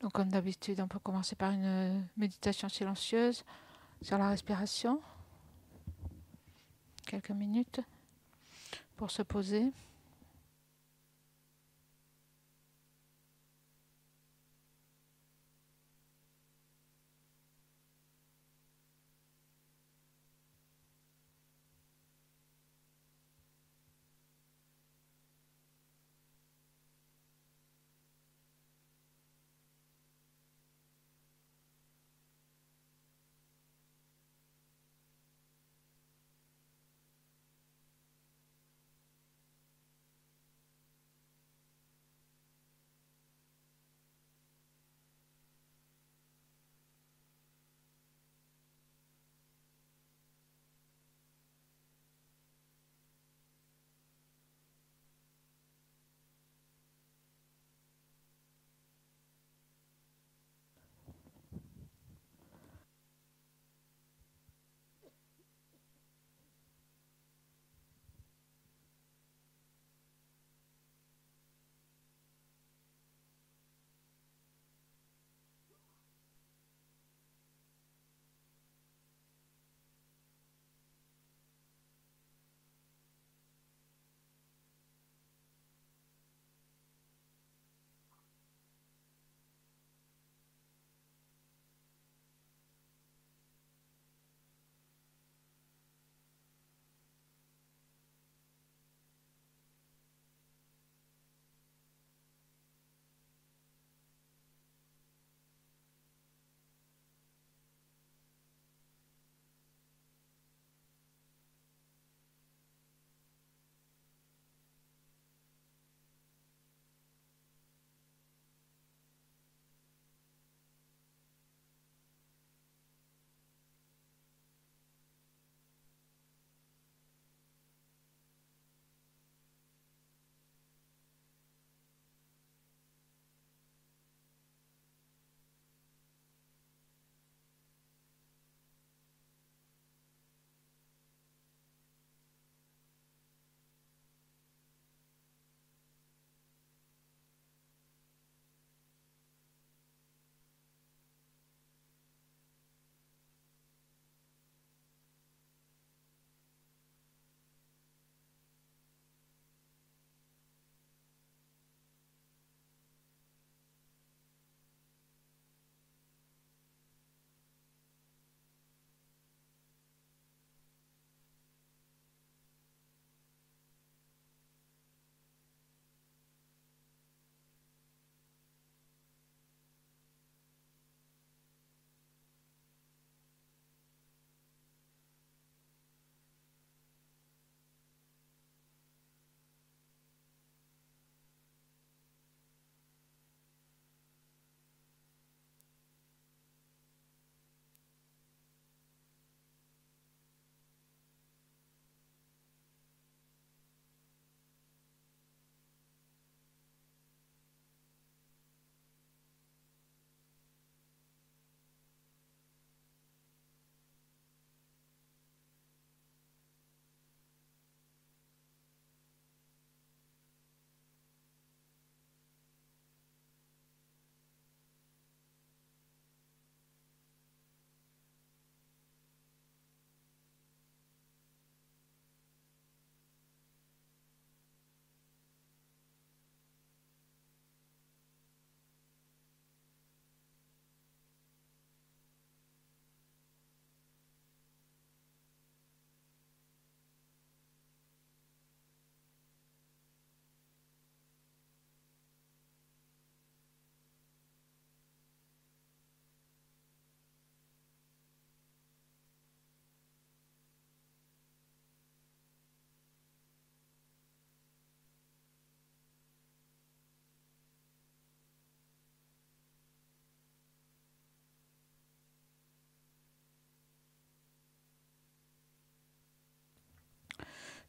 Donc comme d'habitude, on peut commencer par une méditation silencieuse sur la respiration. Quelques minutes pour se poser.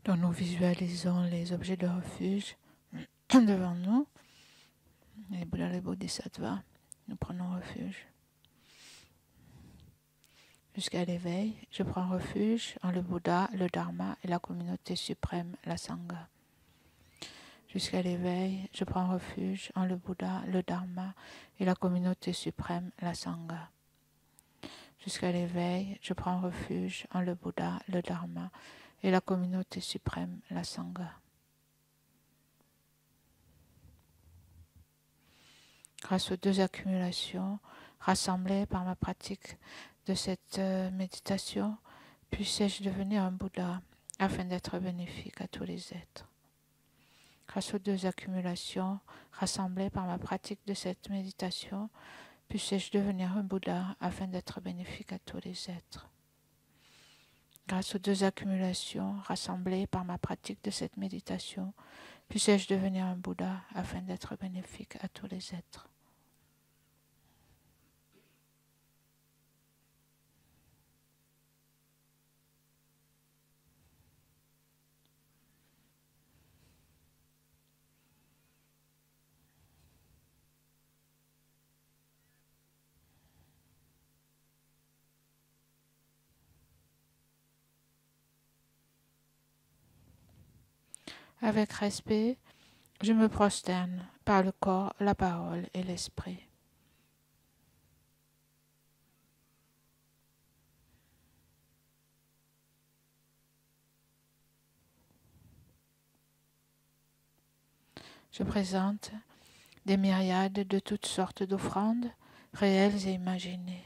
Donc nous visualisons les objets de refuge devant nous, les Bouddhas, les Bodhisattvas, nous prenons refuge. Jusqu'à l'éveil, je prends refuge en le Bouddha, le Dharma et la communauté suprême, la Sangha. Jusqu'à l'éveil, je prends refuge en le Bouddha, le Dharma et la communauté suprême, la Sangha. Jusqu'à l'éveil, je prends refuge en le Bouddha, le Dharma et la communauté suprême, la Sangha. Grâce aux deux accumulations rassemblées par ma pratique de cette méditation, puissais-je devenir un Bouddha afin d'être bénéfique à tous les êtres. Grâce aux deux accumulations rassemblées par ma pratique de cette méditation, puissais-je devenir un Bouddha afin d'être bénéfique à tous les êtres. Grâce aux deux accumulations rassemblées par ma pratique de cette méditation, puissais-je devenir un Bouddha afin d'être bénéfique à tous les êtres. Avec respect, je me prosterne par le corps, la parole et l'esprit. Je présente des myriades de toutes sortes d'offrandes, réelles et imaginées.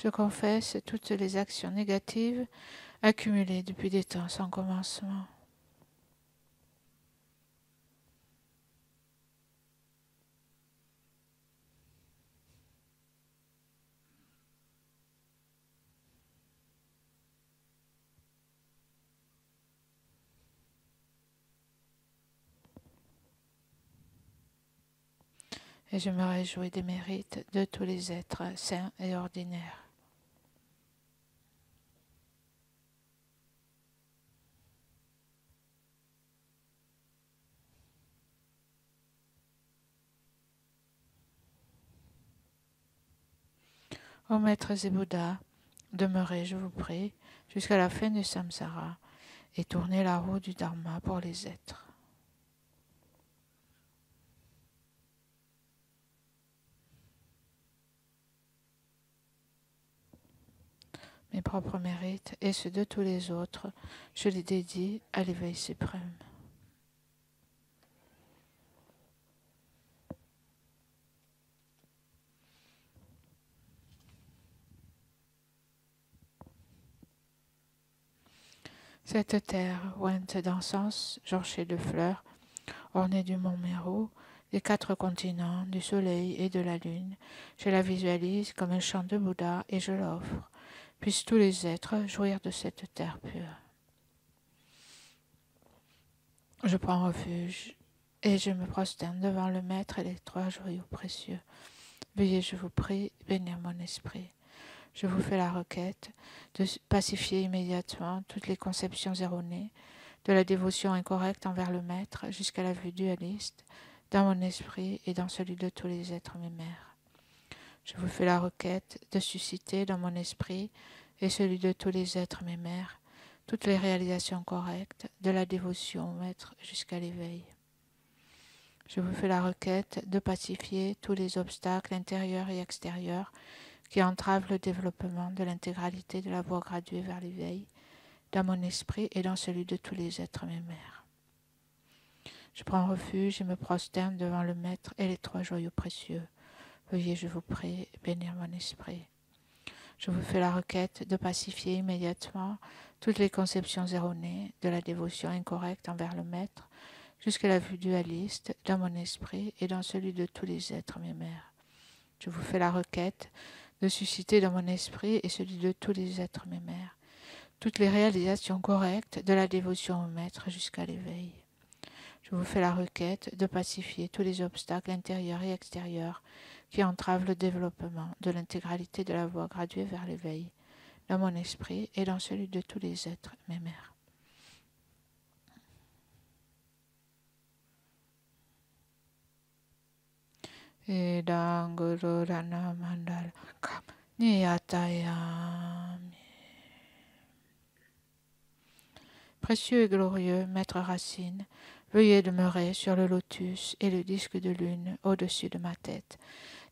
Je confesse toutes les actions négatives accumulées depuis des temps sans commencement. Et je me réjouis des mérites de tous les êtres saints et ordinaires. Ô maîtres et Bouddhas, demeurez, je vous prie, jusqu'à la fin du samsara et tournez la roue du Dharma pour les êtres. Mes propres mérites et ceux de tous les autres, je les dédie à l'éveil suprême. Cette terre, ointe d'encens, jonchée de fleurs, ornée du mont Meru, des quatre continents, du soleil et de la lune, je la visualise comme un chant de Bouddha et je l'offre. Puissent tous les êtres jouir de cette terre pure. Je prends refuge et je me prosterne devant le Maître et les trois joyaux précieux. Veuillez, je vous prie, bénir mon esprit. Je vous fais la requête de pacifier immédiatement toutes les conceptions erronées, de la dévotion incorrecte envers le Maître jusqu'à la vue dualiste, dans mon esprit et dans celui de tous les êtres mes mères. Je vous fais la requête de susciter dans mon esprit et celui de tous les êtres mes mères, toutes les réalisations correctes, de la dévotion au Maître jusqu'à l'éveil. Je vous fais la requête de pacifier tous les obstacles intérieurs et extérieurs qui entrave le développement de l'intégralité de la voie graduée vers l'éveil, dans mon esprit et dans celui de tous les êtres mes mères. Je prends refuge et me prosterne devant le Maître et les trois joyaux précieux. Veuillez, je vous prie, bénir mon esprit. Je vous fais la requête de pacifier immédiatement toutes les conceptions erronées de la dévotion incorrecte envers le Maître, jusqu'à la vue dualiste, dans mon esprit et dans celui de tous les êtres mes mères. Je vous fais la requête de susciter dans mon esprit et celui de tous les êtres mes mères, toutes les réalisations correctes de la dévotion au Maître jusqu'à l'éveil. Je vous fais la requête de pacifier tous les obstacles intérieurs et extérieurs qui entravent le développement de l'intégralité de la voie graduée vers l'éveil, dans mon esprit et dans celui de tous les êtres mes mères. Idam guru rana mandala kam niyatayami. Précieux et glorieux, Maître Racine, veuillez demeurer sur le lotus et le disque de lune au-dessus de ma tête.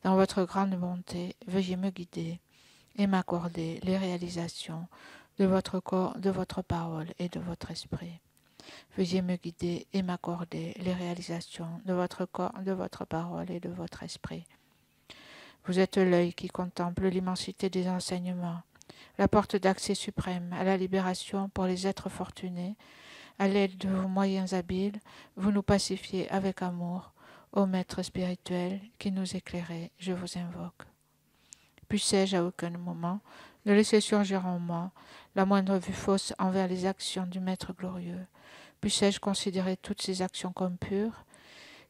Dans votre grande bonté, veuillez me guider et m'accorder les réalisations de votre corps, de votre parole et de votre esprit. Veuillez me guider et m'accorder les réalisations de votre corps, de votre parole et de votre esprit. Vous êtes l'œil qui contemple l'immensité des enseignements, la porte d'accès suprême à la libération pour les êtres fortunés. À l'aide de vos moyens habiles, vous nous pacifiez avec amour. Ô Maître spirituel qui nous éclairez, je vous invoque. Puissais-je à aucun moment ne laisser surgir en moi la moindre vue fausse envers les actions du Maître glorieux. Puissais-je considérer toutes ces actions comme pures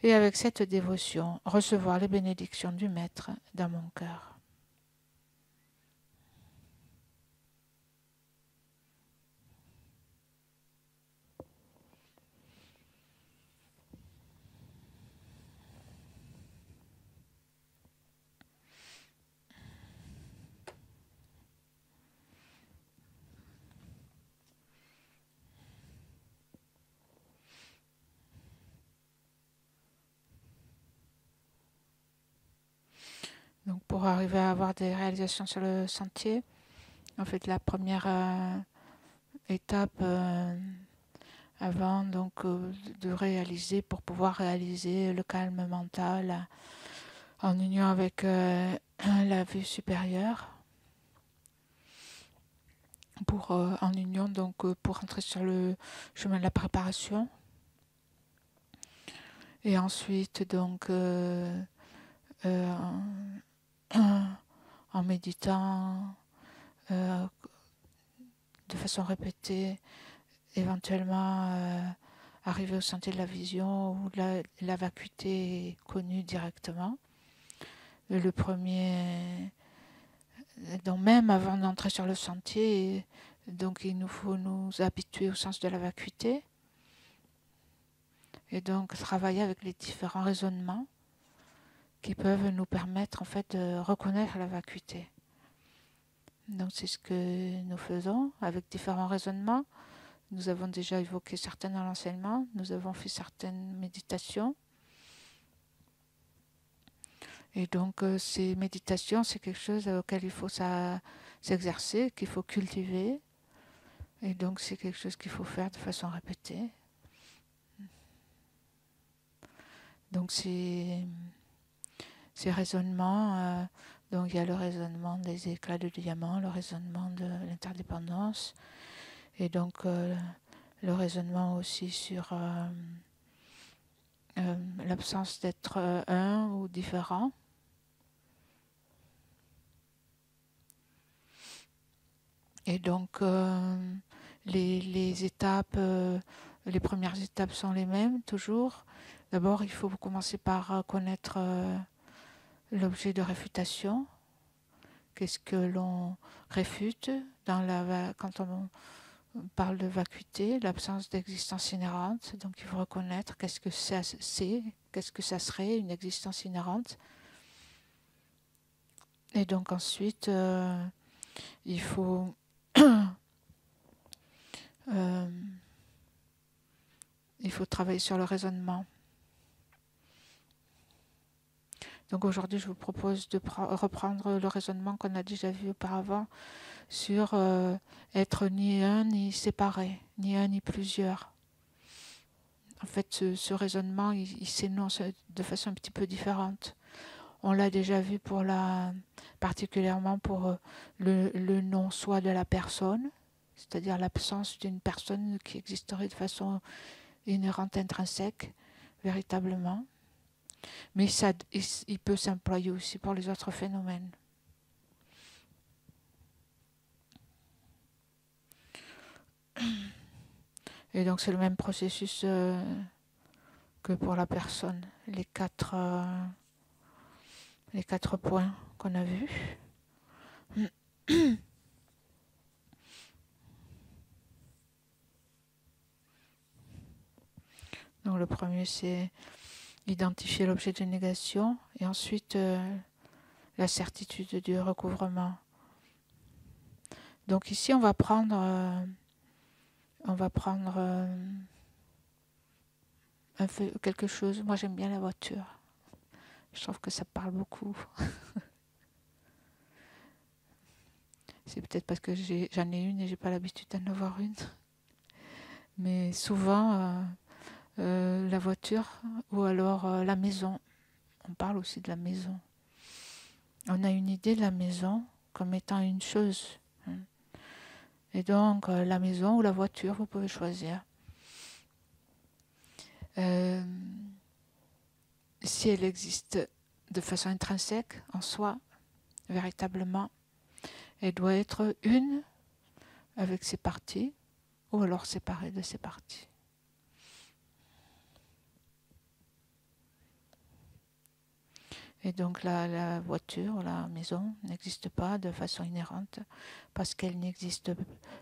et avec cette dévotion recevoir les bénédictions du Maître dans mon cœur. Donc pour arriver à avoir des réalisations sur le sentier, en fait la première étape avant donc de réaliser, pour pouvoir réaliser le calme mental en union avec la vue supérieure, pour en union donc pour entrer sur le chemin de la préparation. Et ensuite donc en méditant de façon répétée, éventuellement arriver au sentier de la vision où la vacuité est connue directement. Le premier, donc même avant d'entrer sur le sentier, donc il nous faut nous habituer au sens de la vacuité et donc travailler avec les différents raisonnements qui peuvent nous permettre en fait de reconnaître la vacuité. Donc c'est ce que nous faisons avec différents raisonnements. Nous avons déjà évoqué certains dans l'enseignement, nous avons fait certaines méditations. Et donc ces méditations, c'est quelque chose auquel il faut s'exercer, qu'il faut cultiver. Et donc c'est quelque chose qu'il faut faire de façon répétée. Donc c'est... ces raisonnements, donc il y a le raisonnement des éclats de diamant, le raisonnement de l'interdépendance, et donc le raisonnement aussi sur l'absence d'être un ou différent. Et donc les étapes, les premières étapes sont les mêmes toujours. D'abord, il faut commencer par connaître l'objet de réfutation, qu'est-ce que l'on réfute dans quand on parle de vacuité, l'absence d'existence inhérente. Donc il faut reconnaître qu'est-ce que ça c'est, qu'est-ce que ça serait une existence inhérente. Et donc ensuite, il faut il faut travailler sur le raisonnement. Donc aujourd'hui, je vous propose de reprendre le raisonnement qu'on a déjà vu auparavant sur être ni un ni séparé, ni un ni plusieurs. En fait, ce raisonnement, il s'énonce de façon un petit peu différente. On l'a déjà vu pour particulièrement pour le non-soi de la personne, c'est-à-dire l'absence d'une personne qui existerait de façon inhérente, intrinsèque, véritablement. Mais ça, il peut s'employer aussi pour les autres phénomènes. Et donc c'est le même processus que pour la personne, les quatre points qu'on a vus. Donc le premier, c'est identifier l'objet de négation et ensuite la certitude du recouvrement. Donc ici, on va prendre, un feu, quelque chose. Moi, j'aime bien la voiture. Je trouve que ça parle beaucoup. C'est peut-être parce que j'en ai une et j'ai pas l'habitude d'en avoir une. Mais souvent, la voiture ou alors la maison. On parle aussi de la maison. On a une idée de la maison comme étant une chose. Et donc, la maison ou la voiture, vous pouvez choisir. Si elle existe de façon intrinsèque, en soi, véritablement, elle doit être une avec ses parties, ou alors séparée de ses parties. Et donc la voiture, la maison n'existe pas de façon inhérente parce qu'elle n'existe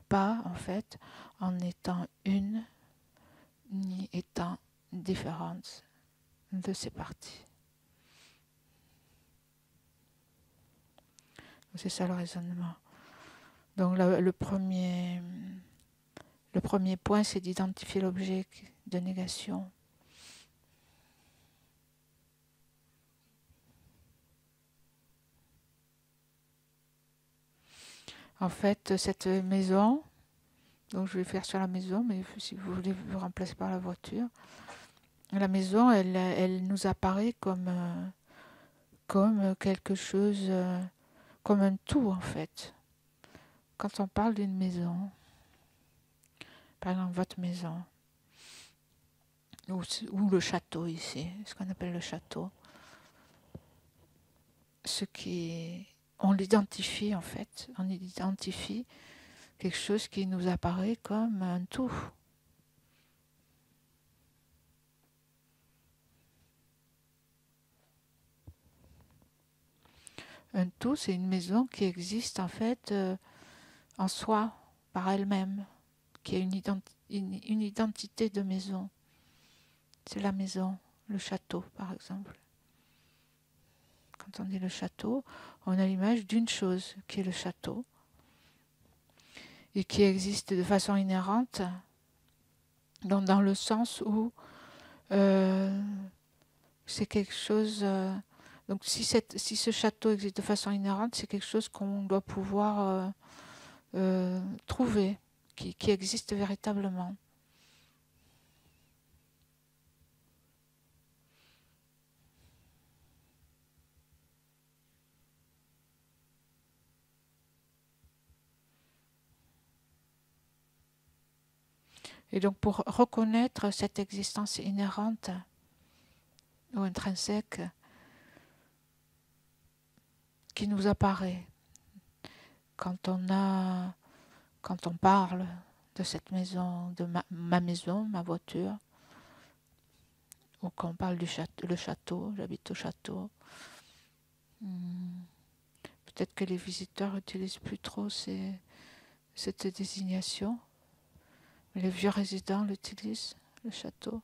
pas en fait en étant une ni étant différente de ses parties. C'est ça le raisonnement. Donc le premier point, c'est d'identifier l'objet de négation. En fait, cette maison, donc je vais faire sur la maison, mais si vous voulez vous remplacer par la voiture, la maison, elle nous apparaît comme quelque chose, comme un tout en fait. Quand on parle d'une maison, par exemple votre maison, ou le château ici, ce qu'on appelle le château, ce qui est... On l'identifie en fait, on identifie quelque chose qui nous apparaît comme un tout. Un tout, c'est une maison qui existe en fait en soi, par elle-même, qui a une identité de maison. C'est la maison, le château par exemple. Quand on dit le château, on a l'image d'une chose qui est le château et qui existe de façon inhérente dans le sens où c'est quelque chose... donc si ce château existe de façon inhérente, c'est quelque chose qu'on doit pouvoir trouver, qui existe véritablement. Et donc pour reconnaître cette existence inhérente ou intrinsèque qui nous apparaît quand on parle de cette maison, de ma maison, ma voiture, ou quand on parle du château, le château, j'habite au château. Peut-être que les visiteurs n'utilisent plus trop cette désignation. Les vieux résidents l'utilisent, le château.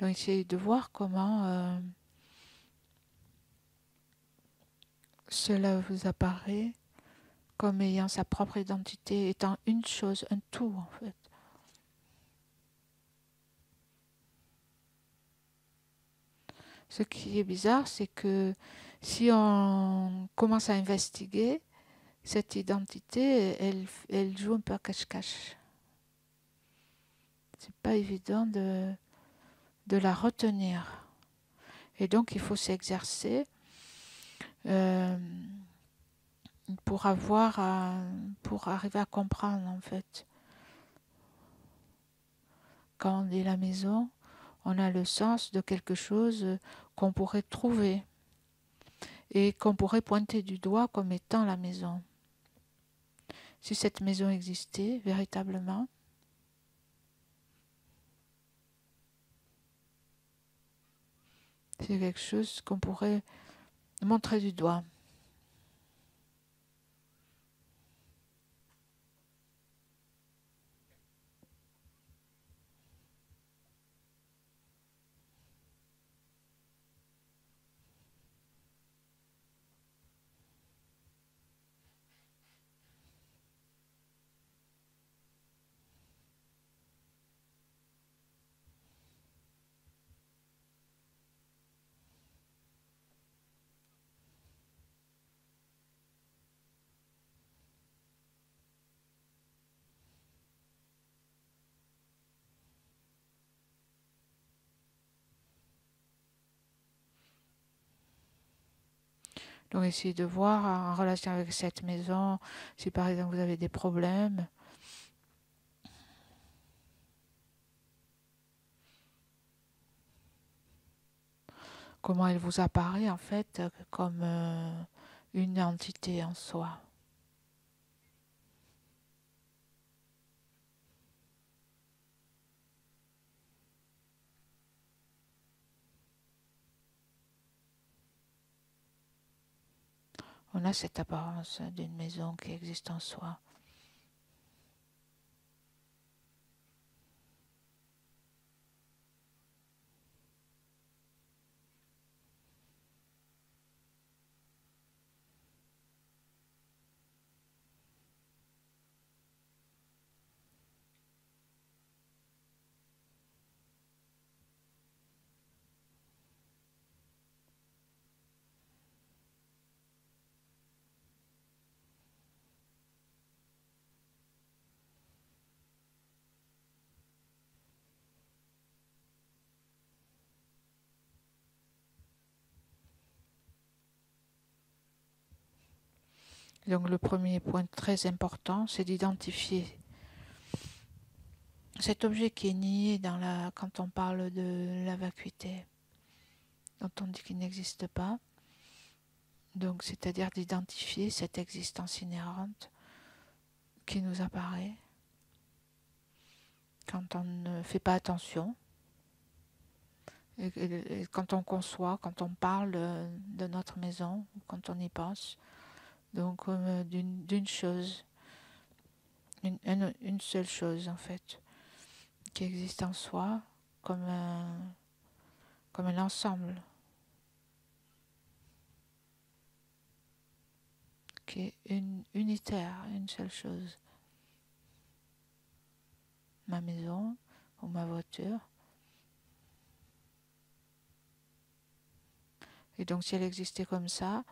Donc essayer de voir comment cela vous apparaît comme ayant sa propre identité, étant une chose, un tout en fait. Ce qui est bizarre, c'est que si on commence à investiguer, cette identité, elle joue un peu à cache-cache. C'est pas évident de la retenir. Et donc, il faut s'exercer pour arriver à comprendre, en fait. Quand on dit la maison, on a le sens de quelque chose qu'on pourrait trouver et qu'on pourrait pointer du doigt comme étant la maison. Si cette maison existait véritablement, c'est quelque chose qu'on pourrait montrer du doigt. Donc essayez de voir en relation avec cette maison, si par exemple vous avez des problèmes. Comment elle vous apparaît en fait comme une entité en soi. On a cette apparence d'une maison qui existe en soi. Donc le premier point très important, c'est d'identifier cet objet qui est nié dans la, quand on parle de la vacuité, dont on dit qu'il n'existe pas. Donc c'est-à-dire d'identifier cette existence inhérente qui nous apparaît quand on ne fait pas attention, et quand on conçoit, quand on parle de notre maison, quand on y pense. Donc d'une chose, une seule chose en fait, qui existe en soi comme un ensemble, qui est unitaire, une seule chose. Ma maison ou ma voiture. Et donc si elle existait comme ça,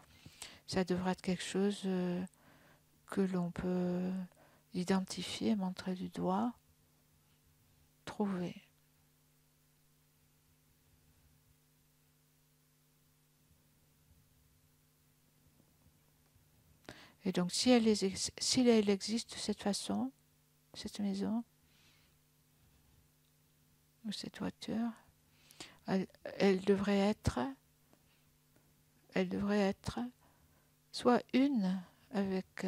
ça devrait être quelque chose que l'on peut identifier, montrer du doigt, trouver. Et donc, si elle existe de cette façon, cette maison, ou cette voiture, elle devrait être soit une avec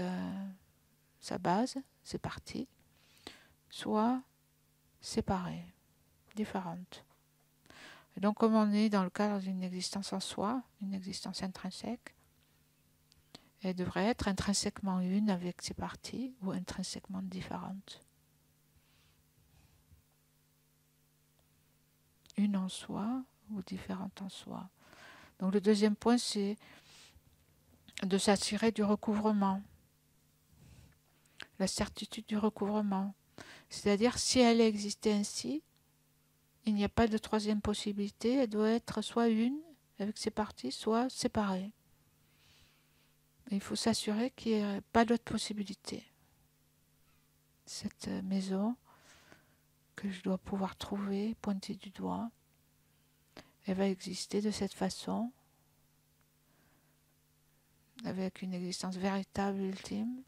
sa base, ses parties, soit séparée, différente. Et donc comme on est dans le cadre d'une existence en soi, une existence intrinsèque, elle devrait être intrinsèquement une avec ses parties ou intrinsèquement différente. Une en soi ou différente en soi. Donc le deuxième point, c'est de s'assurer du recouvrement, la certitude du recouvrement. C'est-à-dire, si elle existait ainsi, il n'y a pas de troisième possibilité, elle doit être soit une avec ses parties, soit séparée. Et il faut s'assurer qu'il n'y ait pas d'autre possibilité. Cette maison que je dois pouvoir trouver, pointer du doigt, elle va exister de cette façon, avec une existence véritable, ultime,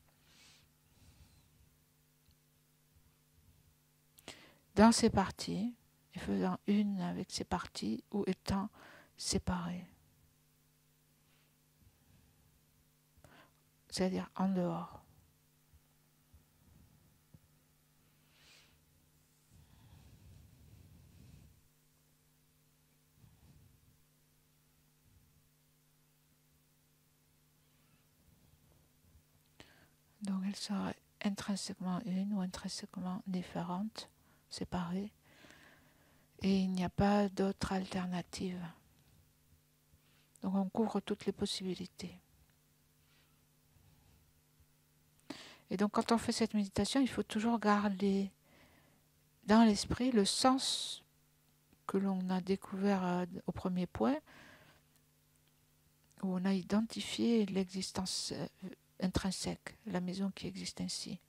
dans ses parties, et faisant une avec ses parties, ou étant séparée. C'est-à-dire en dehors. Donc elle serait intrinsèquement une ou intrinsèquement différente, séparée, et il n'y a pas d'autre alternative. Donc on couvre toutes les possibilités. Et donc quand on fait cette méditation, il faut toujours garder dans l'esprit le sens que l'on a découvert au premier point, où on a identifié l'existence intrinsèque, la maison qui existe ainsi.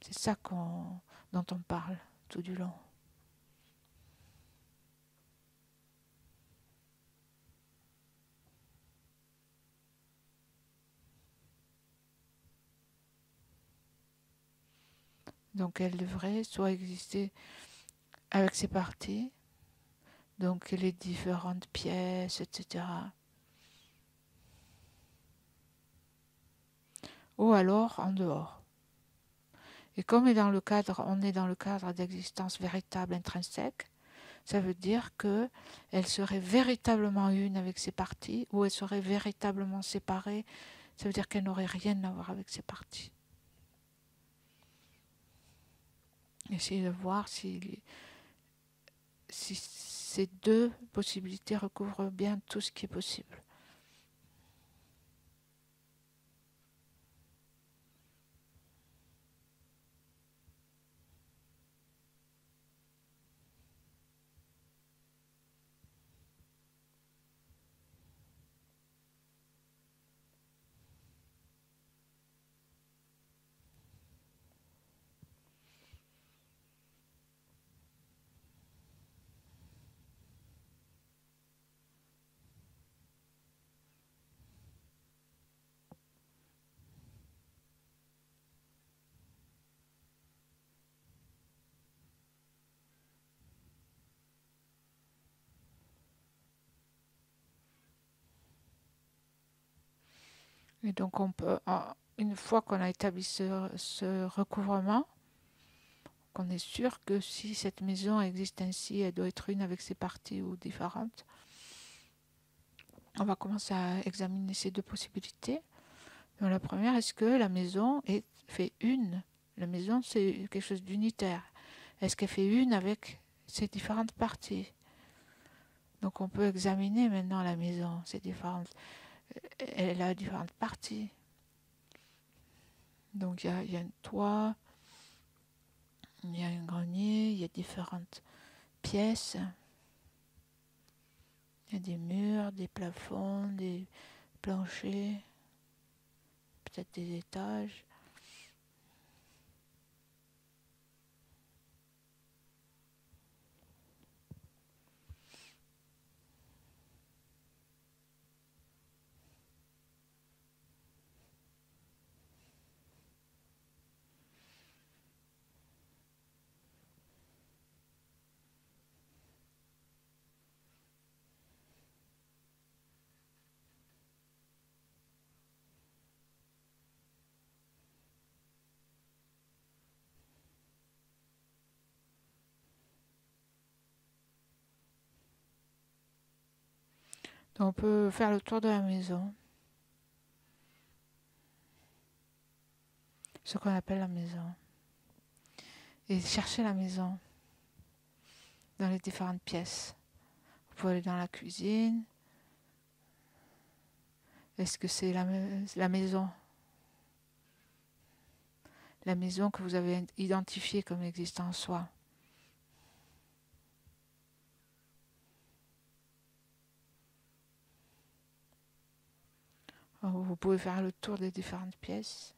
C'est ça dont on parle tout du long. Donc elle devrait soit exister avec ses parties, donc les différentes pièces, etc. Ou alors en dehors. Et comme on est dans le cadre d'existence véritable intrinsèque, ça veut dire qu'elle serait véritablement une avec ses parties, ou elle serait véritablement séparée, ça veut dire qu'elle n'aurait rien à voir avec ses parties. Essayez de voir si ces deux possibilités recouvrent bien tout ce qui est possible. Et donc, on peut, une fois qu'on a établi ce recouvrement, qu'on est sûr que si cette maison existe ainsi, elle doit être une avec ses parties ou différentes, on va commencer à examiner ces deux possibilités. Donc, la première, est-ce que la maison fait une? La maison, c'est quelque chose d'unitaire. Est-ce qu'elle fait une avec ses différentes parties? Donc, on peut examiner maintenant la maison, ses différentes... Elle a différentes parties. Donc il y a un toit, il y a un grenier, il y a différentes pièces. Il y a des murs, des plafonds, des planchers, peut-être des étages. Donc on peut faire le tour de la maison, ce qu'on appelle la maison, et chercher la maison dans les différentes pièces. Vous pouvez aller dans la cuisine. Est-ce que c'est la maison? La maison que vous avez identifiée comme existant en soi. Vous pouvez faire le tour des différentes pièces.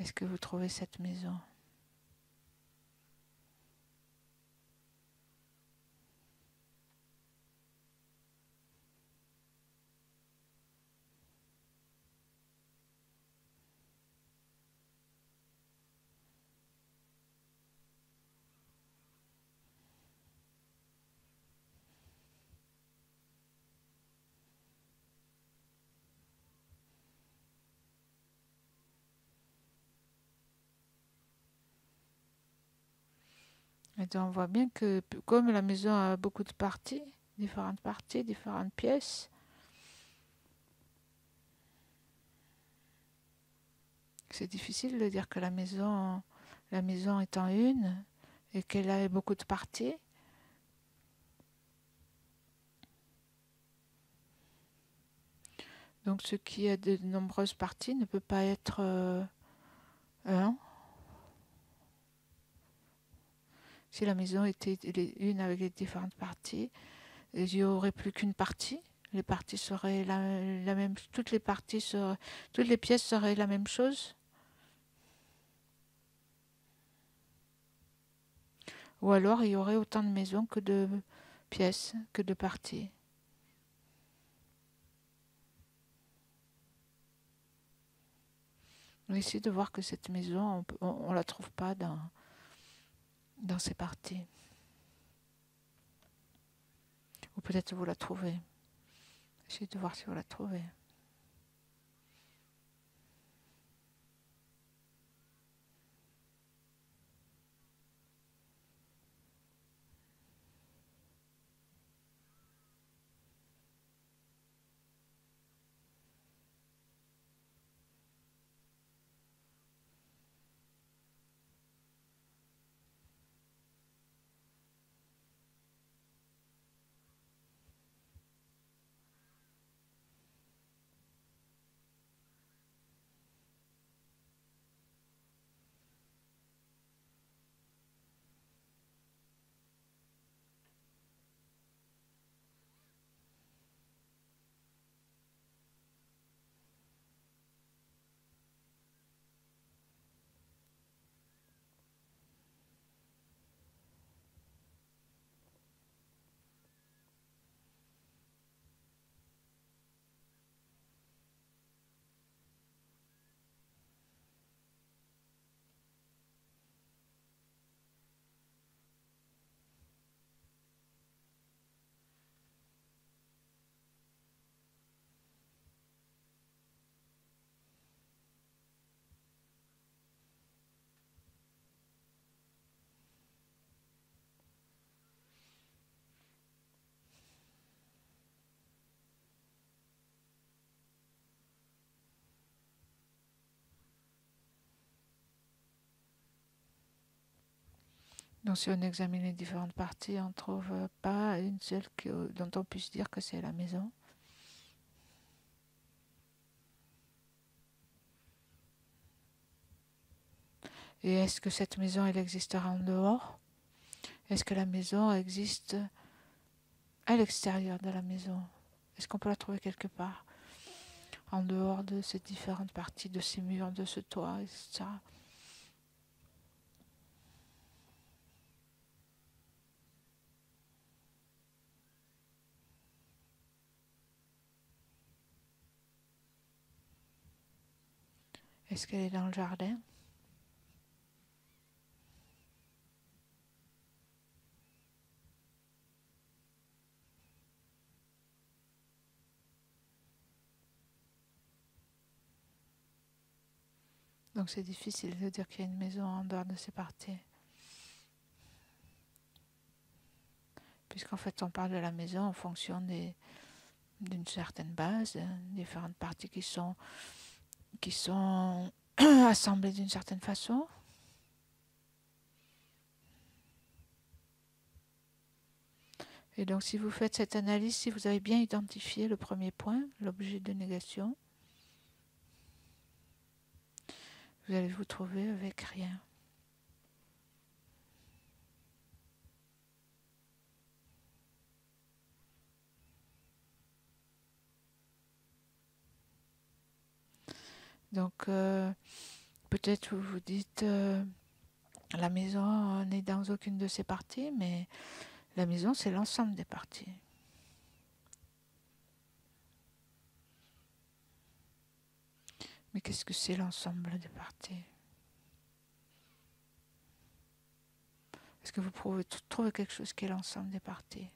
Est-ce que vous trouvez cette maison? On voit bien que comme la maison a beaucoup de parties, différentes pièces, c'est difficile de dire que la maison est en une et qu'elle a beaucoup de parties. Donc ce qui a de nombreuses parties ne peut pas être un. Si la maison était une avec les différentes parties, il n'y aurait plus qu'une partie. Les parties seraient la même, toutes les pièces seraient la même chose. Ou alors il y aurait autant de maisons que de pièces, que de parties. On essaie de voir que cette maison, on ne la trouve pas dans ces parties. Ou peut-être vous la trouvez. Essayez de voir si vous la trouvez. Donc si on examine les différentes parties, on ne trouve pas une seule dont on puisse dire que c'est la maison. Et est-ce que cette maison, elle existera en dehors? Est-ce que la maison existe à l'extérieur de la maison? Est-ce qu'on peut la trouver quelque part? En dehors de ces différentes parties, de ces murs, de ce toit, etc. Est-ce qu'elle est dans le jardin? Donc c'est difficile de dire qu'il y a une maison en dehors de ces parties. Puisqu'en fait on parle de la maison en fonction d'une certaine base, différentes parties qui sont assemblés d'une certaine façon. Et donc si vous faites cette analyse, si vous avez bien identifié le premier point, l'objet de négation, vous allez vous trouver avec rien. Donc, peut-être vous vous dites, la maison n'est dans aucune de ces parties, mais la maison, c'est l'ensemble des parties. Mais qu'est-ce que c'est l'ensemble des parties? Est-ce que vous pouvez trouver quelque chose qui est l'ensemble des parties?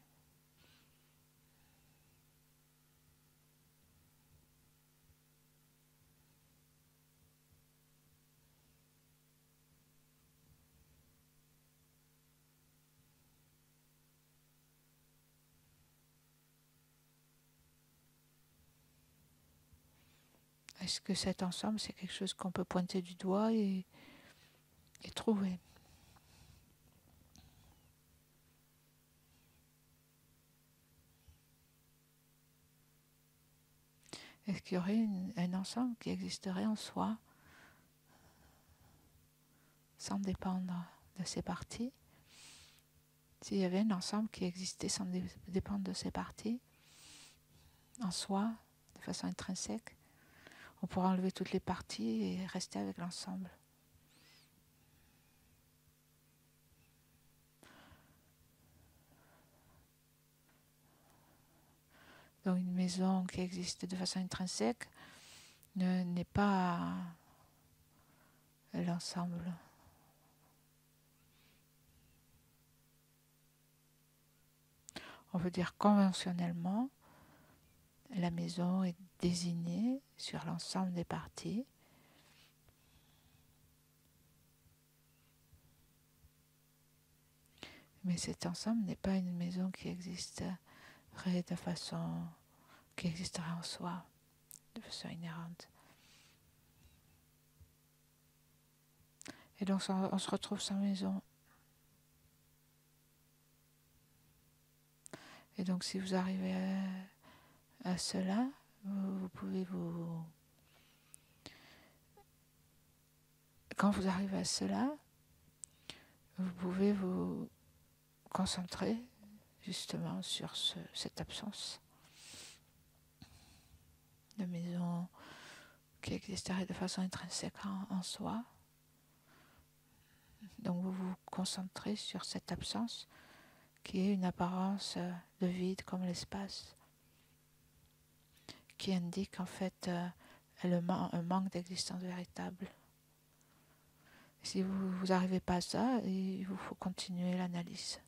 Est-ce que cet ensemble, c'est quelque chose qu'on peut pointer du doigt et trouver? Est-ce qu'il y aurait un ensemble qui existerait en soi, sans dépendre de ses parties? S'il y avait un ensemble qui existait sans dépendre de ses parties, en soi, de façon intrinsèque, on pourra enlever toutes les parties et rester avec l'ensemble. Donc une maison qui existe de façon intrinsèque n'est pas de l'ensemble. On peut dire conventionnellement, la maison est désignée sur l'ensemble des parties. Mais cet ensemble n'est pas une maison qui existerait de façon, qui existerait en soi, de façon inhérente. Et donc on se retrouve sans maison. Et donc si vous arrivez à cela, vous pouvez vous... Quand vous arrivez à cela, vous pouvez vous concentrer justement sur cette absence de maison qui existerait de façon intrinsèque en soi. Donc vous vous concentrez sur cette absence qui est une apparence de vide comme l'espace, qui indique en fait un manque d'existence véritable. Si vous n'arrivez pas à ça, il vous faut continuer l'analyse.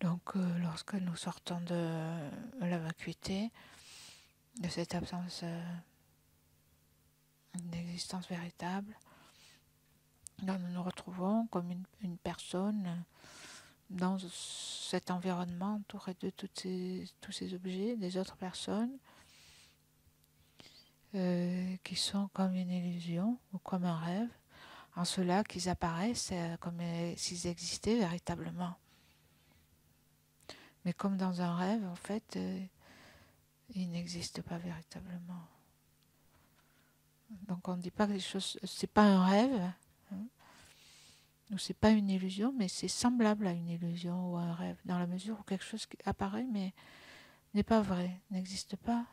Donc, lorsque nous sortons de la vacuité, de cette absence d'existence véritable, nous nous retrouvons comme une personne dans cet environnement entouré de tous ces objets, des autres personnes, qui sont comme une illusion ou comme un rêve, en cela qu'ils apparaissent comme s'ils existaient véritablement. Mais comme dans un rêve, en fait, il n'existe pas véritablement. Donc on ne dit pas que les choses... C'est pas un rêve, hein, ou c'est pas une illusion, mais c'est semblable à une illusion ou à un rêve, dans la mesure où quelque chose qui apparaît, mais n'est pas vrai, n'existe pas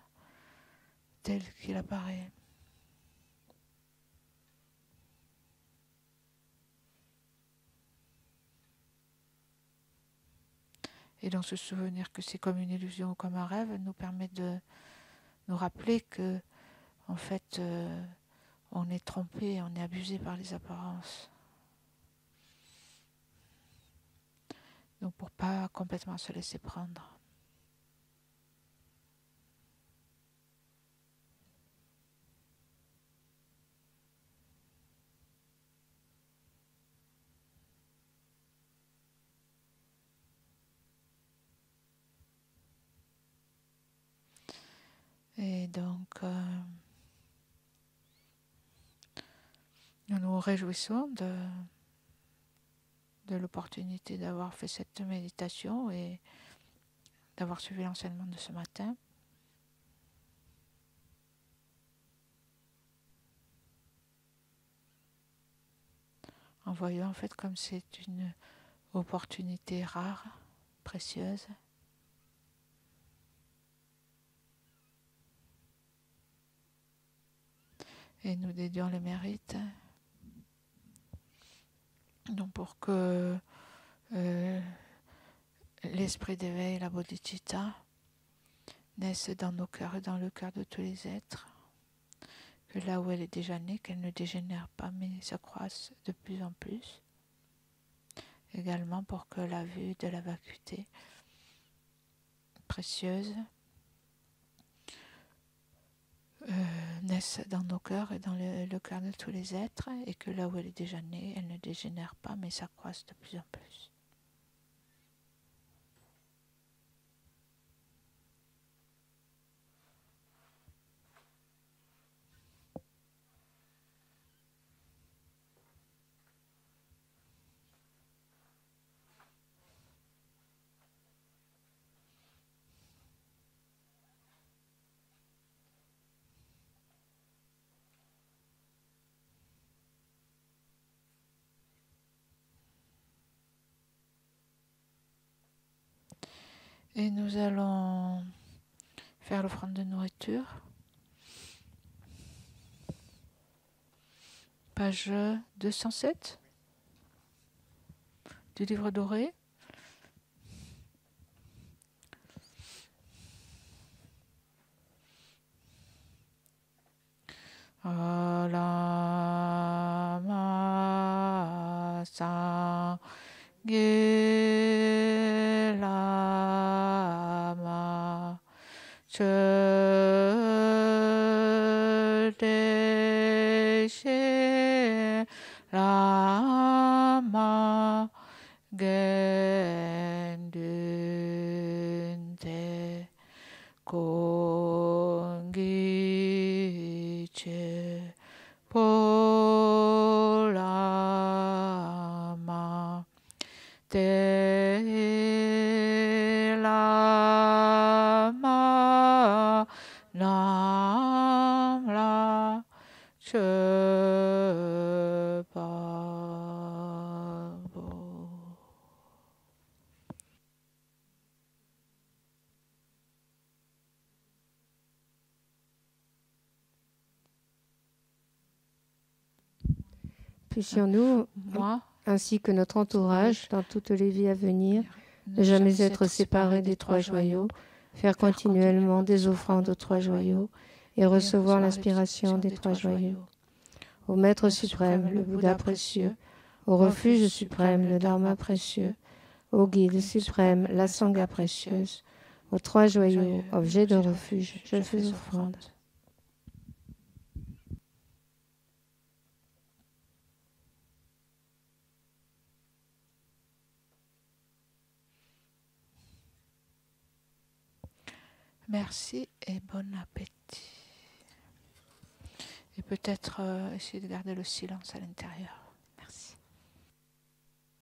tel qu'il apparaît. Et donc se souvenir que c'est comme une illusion ou comme un rêve nous permet de nous rappeler que, en fait, on est trompé, on est abusé par les apparences. Donc pour ne pas complètement se laisser prendre. Et donc, nous nous réjouissons de l'opportunité d'avoir fait cette méditation et d'avoir suivi l'enseignement de ce matin. En voyant en fait comme c'est une opportunité rare, précieuse. Et nous déduire le mérite. Donc pour que l'esprit d'éveil, la bodhicitta, naisse dans nos cœurs et dans le cœur de tous les êtres, que là où elle est déjà née, qu'elle ne dégénère pas, mais s'accroisse de plus en plus. Également pour que la vue de la vacuité précieuse naisse dans nos cœurs et dans le cœur de tous les êtres, et que là où elle est déjà née, elle ne dégénère pas, mais s'accroisse de plus en plus. Et nous allons faire l'offrande de nourriture. Page 207 du livre doré. Alama Sangye Lama Chodeshe Lama Gendunte Kongiche Polama Te lama nam la che pa bo. Puissions-nous, moi, ainsi que notre entourage, dans toutes les vies à venir, ne jamais être séparés des trois joyaux, faire continuellement des offrandes aux trois joyaux et recevoir l'inspiration des trois joyaux. Au Maître suprême, le Bouddha précieux, au refuge suprême, le Dharma précieux, au guide suprême, la Sangha précieuse, aux trois joyaux, objet de refuge, je fais offrande. Merci et bon appétit. Et peut-être essayer de garder le silence à l'intérieur.